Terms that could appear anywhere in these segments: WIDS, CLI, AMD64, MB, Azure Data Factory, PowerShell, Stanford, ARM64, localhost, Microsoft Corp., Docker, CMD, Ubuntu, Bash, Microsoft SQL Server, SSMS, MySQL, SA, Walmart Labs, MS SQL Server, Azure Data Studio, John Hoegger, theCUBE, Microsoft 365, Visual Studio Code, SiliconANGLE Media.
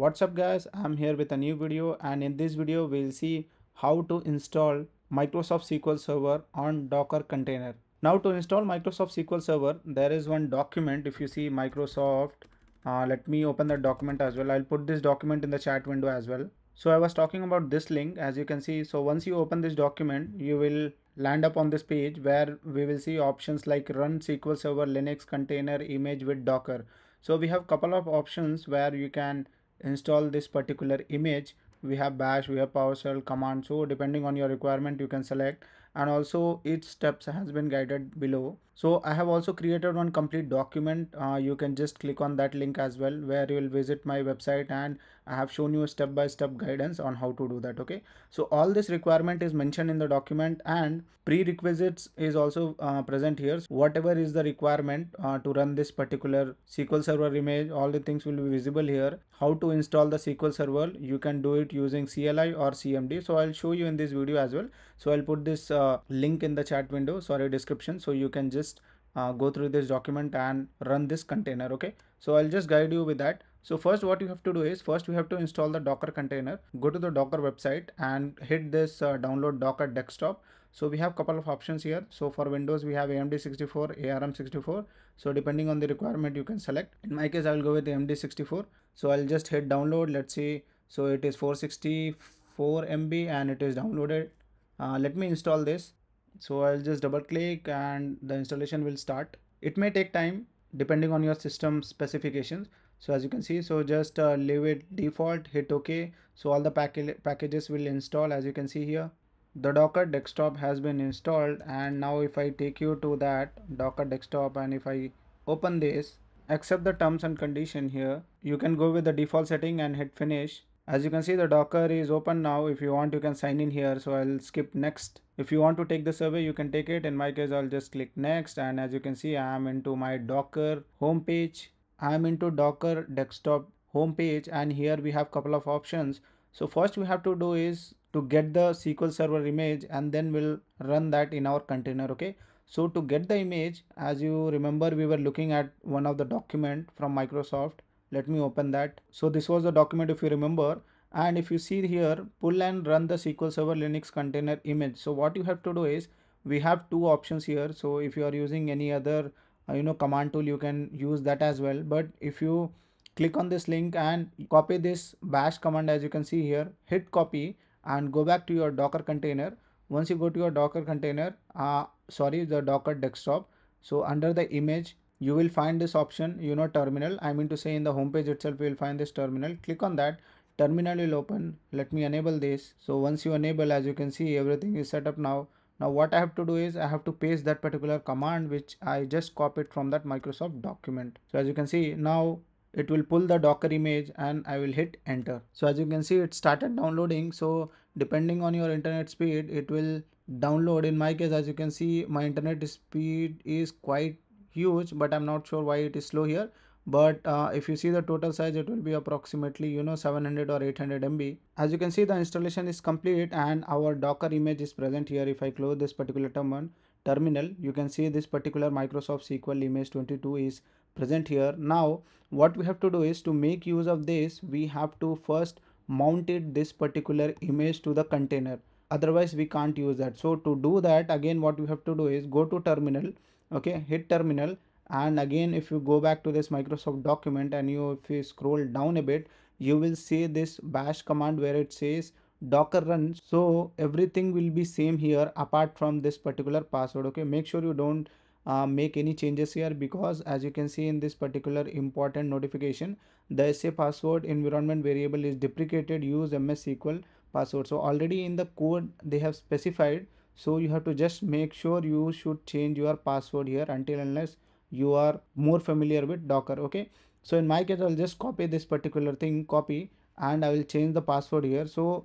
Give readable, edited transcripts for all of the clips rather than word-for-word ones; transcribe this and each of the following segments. What's up guys, I'm here with a new video, and in this video we'll see how to install Microsoft SQL Server on Docker container. Now to install Microsoft SQL Server, there is one document. If you see Microsoft, let me open the document as well. I'll put this document in the chat window as well. So I was talking about this link, as you can see. So once you open this document, you will land up on this page where we will see options like run SQL Server Linux container image with Docker. So we have couple of options where you can install this particular image. We have Bash, we have PowerShell command. So depending on your requirement, you can select, and also each steps has been guided below. So I have also created one complete document. You can just click on that link as well, where you will visit my website, and I have shown you a step-by-step guidance on how to do that. Okay. So all this requirement is mentioned in the document, and prerequisites is also present here. So whatever is the requirement to run this particular SQL Server image, all the things will be visible here. How to install the SQL Server, you can do it using CLI or CMD. So I'll show you in this video as well. So I'll put this link in the chat window, sorry, description, so you can just go through this document and run this container. Okay, so I'll just guide you with that. So first what you have to do is, first we have to install the Docker container. Go to the Docker website and hit this download Docker desktop. So we have couple of options here. So for Windows we have AMD64, ARM64. So depending on the requirement you can select. In my case I will go with AMD64. So I'll just hit download. Let's see. So it is 464 MB and it is downloaded. Let me install this. So I'll just double click and the installation will start. It may take time depending on your system specifications. So as you can see, so just leave it default, hit OK. So all the packages will install. As you can see here, the Docker desktop has been installed. And now if I take you to that Docker desktop and if I open this, accept the terms and condition here, you can go with the default setting and hit finish. As you can see, the Docker is open now. If you want, you can sign in here. So I'll skip next. If you want to take the survey, you can take it. In my case, I'll just click next. And as you can see, I am into my Docker homepage. I am into Docker desktop homepage. And here we have couple of options. So first we have to do is to get the SQL Server image, and then we'll run that in our container. Okay. So to get the image, as you remember, we were looking at one of the document from Microsoft. Let me open that. So this was the document, if you remember, and if you see here, pull and run the SQL Server Linux container image. So what you have to do is, we have two options here. So if you are using any other, command tool, you can use that as well. But if you click on this link and copy this bash command, as you can see here, hit copy and go back to your Docker container. Once you go to your Docker container, the Docker desktop. So under the image, you will find this option, terminal. I mean to say, in the homepage itself, you will find this terminal. Click on that. Terminal will open. Let me enable this. So once you enable, as you can see, everything is set up now. Now what I have to do is, I have to paste that particular command, which I just copied from that Microsoft document. So as you can see, now it will pull the Docker image and I will hit enter. So as you can see, it started downloading. So depending on your internet speed, it will download. In my case, as you can see, my internet speed is quite huge, but I'm not sure why it is slow here. But if you see the total size, it will be approximately 700 or 800 MB. As you can see, the installation is complete and our Docker image is present here. If I close this particular terminal, you can see this particular Microsoft SQL image 22 is present here. Now what we have to do is, to make use of this, we have to first mount this particular image to the container, otherwise we can't use that. So to do that, again what we have to do is, go to terminal. Okay, hit terminal, and again if you go back to this Microsoft document and if you scroll down a bit, you will see this bash command where it says Docker run. So everything will be same here apart from this particular password. Okay, make sure you don't make any changes here, because as you can see in this particular important notification, the SA password environment variable is deprecated, use MS SQL password. So already in the code they have specified. So you have to just make sure you should change your password here until unless you are more familiar with Docker. Okay, so in my case I'll just copy this particular thing, copy, and I will change the password here. So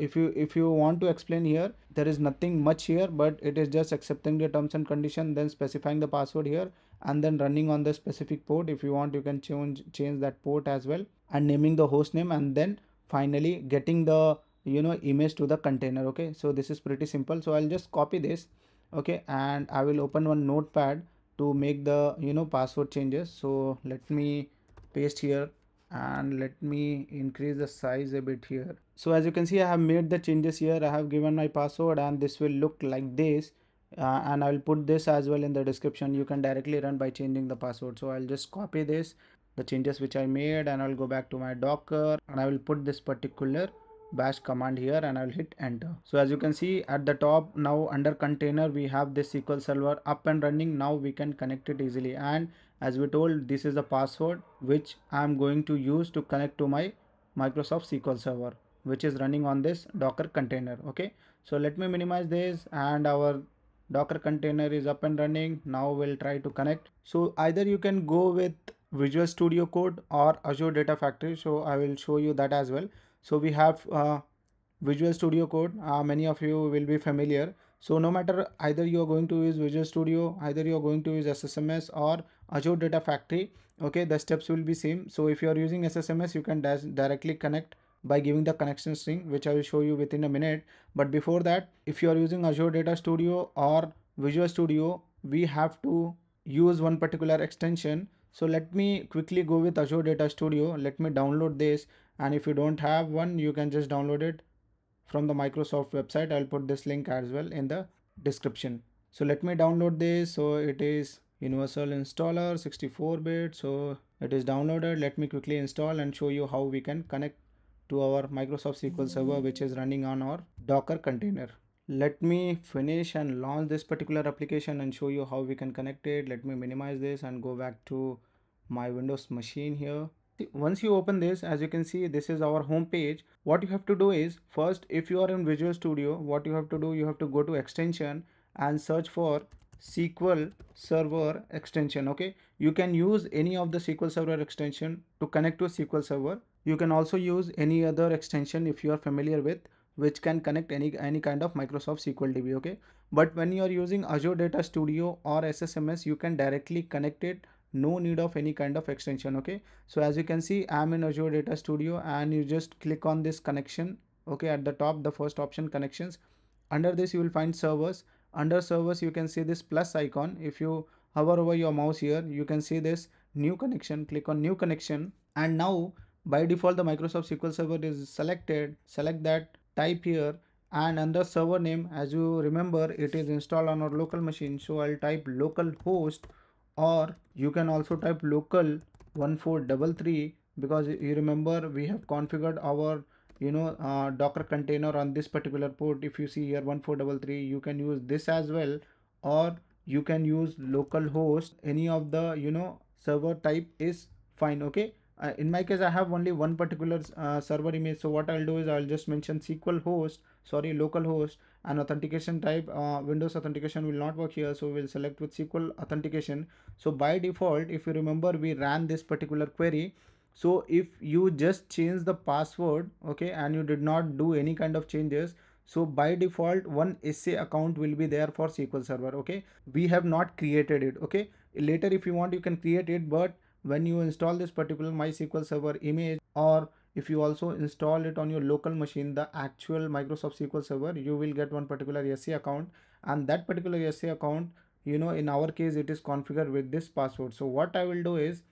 if you want to explain here, there is nothing much here, but it is just accepting the terms and condition, then specifying the password here, and then running on the specific port. If you want, you can change that port as well, and naming the host name, and then finally getting the image to the container. Okay, so this is pretty simple. So I'll just copy this. Okay, and I will open one notepad to make the password changes. So let me paste here. and let me increase the size a bit here. So as you can see, I have made the changes here. I have given my password and this will look like this, and I will put this as well in the description. You can directly run by changing the password. So I'll just copy this, the changes which I made, and I'll go back to my Docker and I will put this particular bash command here and I'll hit enter. So as you can see at the top, now under container we have this SQL server up and running. Now we can connect it easily, and as we told, this is the password which I'm going to use to connect to my Microsoft SQL server, which is running on this Docker container. Okay, so let me minimize this, and our Docker container is up and running. Now we'll try to connect. So either you can go with Visual Studio Code or Azure Data Factory, so I will show you that as well. So we have Visual Studio Code. Many of you will be familiar. So no matter, either you are going to use Visual Studio, either you are going to use SSMS or Azure Data Factory, okay, the steps will be same. So if you are using SSMS, you can directly connect by giving the connection string, which I will show you within a minute. But before that, if you are using Azure Data Studio or Visual Studio, we have to use one particular extension. So let me quickly go with Azure Data Studio. Let me download this, and if you don't have one, you can just download it from the Microsoft website. I'll put this link as well in the description. So let me download this. So it is universal installer 64-bit. So it is downloaded. Let me quickly install and show you how we can connect to our Microsoft SQL Server, which is running on our Docker container. Let me finish and launch this particular application and show you how we can connect it. Let me minimize this and go back to my Windows machine here. Once you open this, as you can see, this is our home page. What you have to do is, first, if you are in Visual Studio, what you have to do, you have to go to extension and search for SQL Server extension. Okay, you can use any of the SQL Server extension to connect to a SQL Server. You can also use any other extension if you are familiar with, which can connect any kind of Microsoft SQL DB. Okay, but when you are using Azure Data Studio or SSMS, you can directly connect it. No need of any kind of extension. Okay, so as you can see, I'm in Azure Data Studio, and you just click on this connection. Okay, at the top, the first option, connections. Under this, you will find servers. Under servers, you can see this plus icon. If you hover over your mouse here, you can see this new connection. Click on new connection, and now by default the Microsoft SQL Server is selected. Select that, type here, and under server name, as you remember, it is installed on our local machine, so I'll type localhost, or you can also type local 1433, because you remember we have configured our Docker container on this particular port. If you see here 1433, you can use this as well, or you can use localhost. Any of the server type is fine. Okay, in my case I have only one particular server image, so what I'll do is I'll just mention localhost, and authentication type, Windows authentication will not work here, so we'll select with SQL authentication. So by default, if you remember, we ran this particular query. So if you just change the password, okay, and you did not do any kind of changes, so by default one SA account will be there for SQL Server. Okay, we have not created it. Okay, later if you want, you can create it, but when you install this particular MySQL Server image, or if you also install it on your local machine, the actual Microsoft SQL Server, you will get one particular SA account, and that particular SA account, in our case, it is configured with this password. So what I will do is,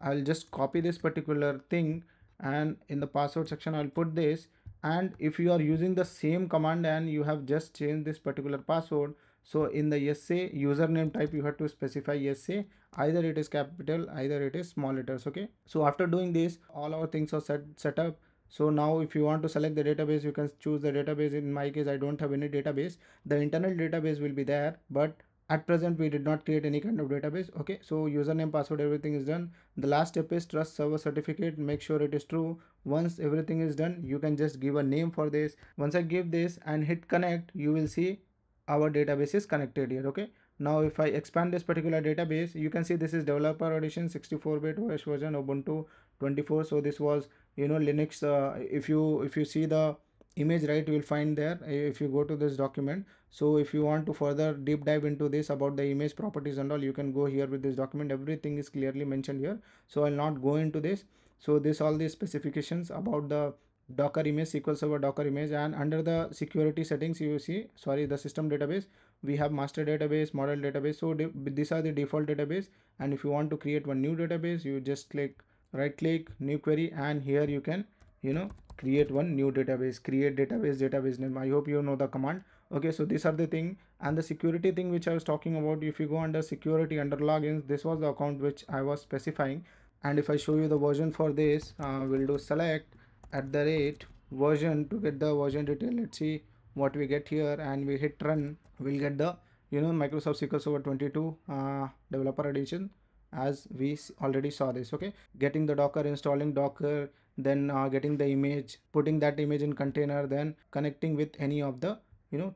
I'll just copy this particular thing, and in the password section I'll put this, and if you are using the same command and you have just changed this particular password, so in the SA username type, you have to specify SA, either it is capital, either it is small letters. Okay, so after doing this, all our things are set up. So now if you want to select the database, you can choose the database. In my case, I don't have any database. The internal database will be there, but at present we did not create any kind of database. Okay, so username, password, everything is done. The last step is trust server certificate. Make sure it is true. Once everything is done, you can just give a name for this. Once I give this and hit connect, you will see our database is connected here. Okay, now if I expand this particular database, you can see this is developer edition, 64-bit OS version, Ubuntu 24. So this was Linux. If you see the image, right, you will find there if you go to this document. So if you want to further deep dive into this about the image properties and all, you can go here with this document. Everything is clearly mentioned here, so I'll not go into this. So this, all these specifications about the Docker image, SQL Server Docker image, and under the security settings, you see, sorry, the system database, we have master database, model database. So these are the default database, and if you want to create one new database, you just click right click, new query, and here you can create one new database, create database name. I hope you know the command. Okay, so these are the thing. And the security thing which I was talking about, if you go under security, under logins, this was the account which I was specifying. And if I show you the version for this, we'll do select @ version to get the version detail. Let's see what we get here, and we hit run. We'll get the Microsoft SQL Server 22 developer edition, as we already saw this. Okay, getting the Docker, installing Docker, then getting the image, putting that image in container, then connecting with any of the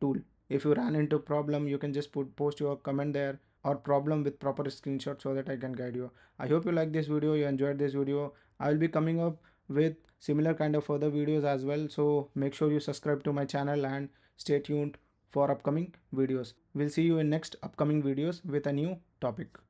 tool. If you ran into problem, you can just post your comment there, or problem with proper screenshot, so that I can guide you. I hope you like this video, you enjoyed this video. I will be coming up with similar kind of further videos as well, so make sure you subscribe to my channel and stay tuned for upcoming videos. We'll see you in next upcoming videos with a new topic.